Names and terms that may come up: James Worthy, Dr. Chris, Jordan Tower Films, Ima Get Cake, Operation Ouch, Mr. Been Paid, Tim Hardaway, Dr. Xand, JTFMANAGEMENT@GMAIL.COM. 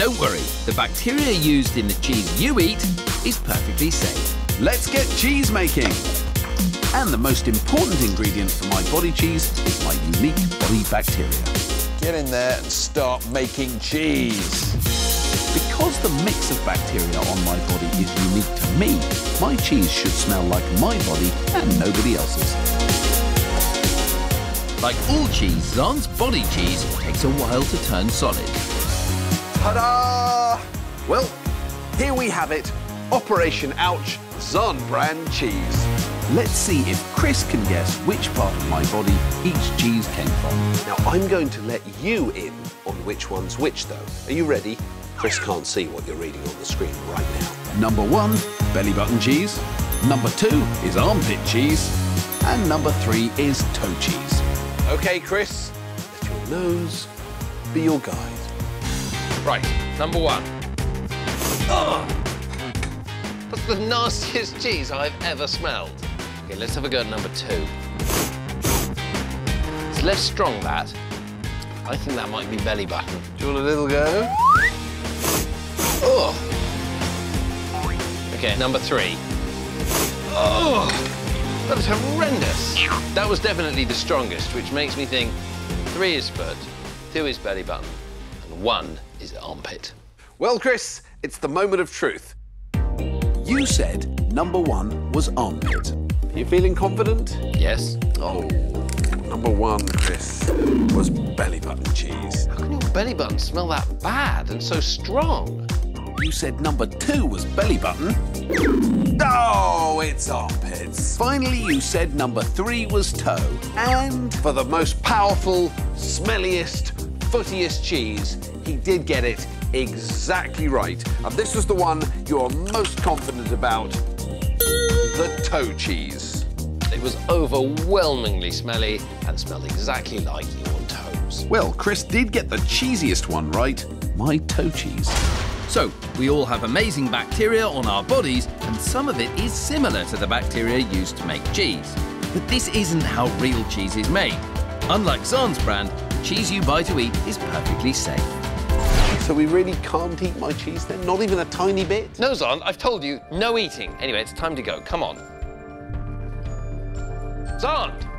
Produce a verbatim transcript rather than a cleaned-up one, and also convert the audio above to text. Don't worry, the bacteria used in the cheese you eat is perfectly safe. Let's get cheese making! And the most important ingredient for my body cheese is my unique body bacteria. Get in there and start making cheese. Because the mix of bacteria on my body is unique to me, my cheese should smell like my body and nobody else's. Like all cheese, Xand's body cheese takes a while to turn solid. Ta-da! Well, here we have it. Operation Ouch, Xand brand cheese. Let's see if Chris can guess which part of my body each cheese came from. Now, I'm going to let you in on which one's which, though. Are you ready? Chris can't see what you're reading on the screen right now. Number one, belly button cheese. Number two is armpit cheese. And number three is toe cheese. OK, Chris, let your nose be your guide. Right, number one. Oh, that's the nastiest cheese I've ever smelled. Okay, let's have a go at number two. It's less strong, that. I think that might be belly button. Do you want a little go? Oh! Okay, number three. Oh! That was horrendous. That was definitely the strongest, which makes me think three is foot, two is belly button, and one is armpit. Well, Chris, it's the moment of truth. You said number one was armpit. You feeling confident? Yes. Oh, number one, Chris, was belly button cheese. How can your belly button smell that bad and so strong? You said number two was belly button. Oh, it's armpits. Finally, you said number three was toe. And for the most powerful, smelliest, footiest cheese, he did get it exactly right. And this was the one you're most confident about. The toe cheese. It was overwhelmingly smelly and smelled exactly like your toes. Well, Chris did get the cheesiest one right, my toe cheese. So, we all have amazing bacteria on our bodies, and some of it is similar to the bacteria used to make cheese. But this isn't how real cheese is made. Unlike Xand's brand, the cheese you buy to eat is perfectly safe. So we really can't eat my cheese then? Not even a tiny bit? No, Xand, I've told you, no eating. Anyway, it's time to go. Come on. Xand!